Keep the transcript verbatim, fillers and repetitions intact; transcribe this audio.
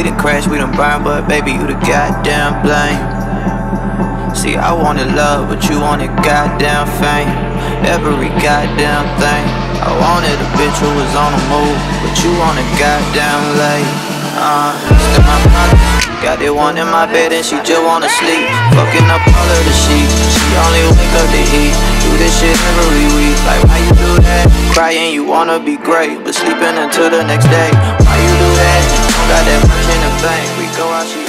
We done crashed, we done burned, but baby, you the goddamn blame. See, I wanted love, but you wanted goddamn fame. Every goddamn thing. I wanted a bitch who was on the move, but you wanted goddamn lay. Uh, still my mother. Got that one in my bed and she just wanna sleep. Fucking up all of the sheets. She only wake up to eat. Do this shit every week. Like, why you do that? Crying, you wanna be great, but sleeping until the next day. Why you do that? Don't got that much in the bank. We go out.